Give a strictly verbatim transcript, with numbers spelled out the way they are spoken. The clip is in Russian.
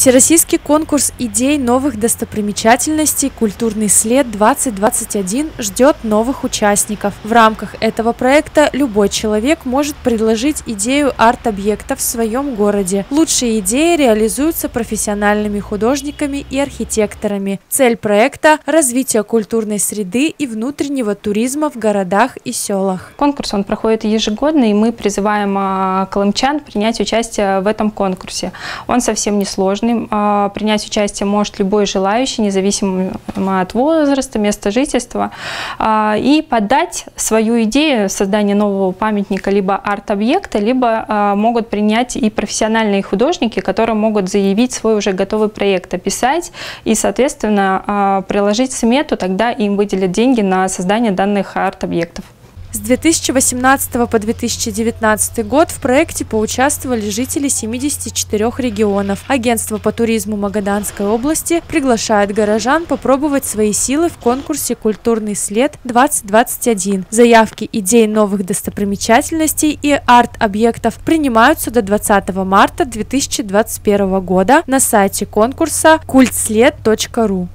Всероссийский конкурс идей новых достопримечательностей «Культурный след-двадцать двадцать один» ждет новых участников. В рамках этого проекта любой человек может предложить идею арт-объекта в своем городе. Лучшие идеи реализуются профессиональными художниками и архитекторами. Цель проекта – развитие культурной среды и внутреннего туризма в городах и селах. Конкурс он проходит ежегодно, и мы призываем колымчан принять участие в этом конкурсе. Он совсем не сложный. Принять участие может любой желающий, независимо от возраста, места жительства, и подать свою идею создания нового памятника либо арт-объекта, либо могут принять и профессиональные художники, которые могут заявить свой уже готовый проект, описать и, соответственно, приложить смету, тогда им выделят деньги на создание данных арт-объектов. С две тысячи восемнадцатого по две тысячи девятнадцатый год в проекте поучаствовали жители семидесяти четырёх регионов. Агентство по туризму Магаданской области приглашает горожан попробовать свои силы в конкурсе «Культурный след-двадцать двадцать один». Заявки идей новых достопримечательностей и арт-объектов принимаются до двадцатого марта две тысячи двадцать первого года на сайте конкурса Культслед точка ру.